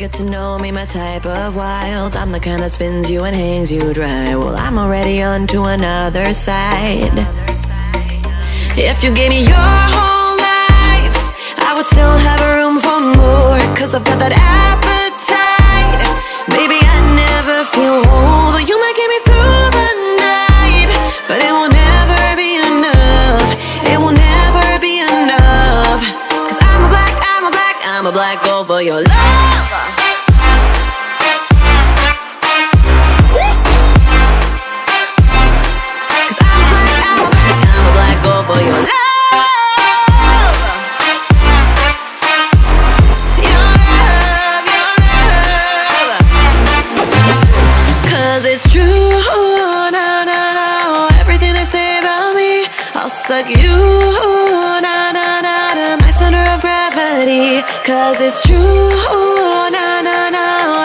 get to know me, my type of wild. I'm the kind that spins you and hangs you dry. Well, I'm already on to another side. If you gave me your whole life, I would still have room for more, 'cause I've got that appetite. Baby, I never feel whole. Though you might get me through the night, but it won't ever be enough. It will never be enough, 'cause I'm a black gold for your love. Suck you, na na na, to my center of gravity. 'Cause it's true, na na na.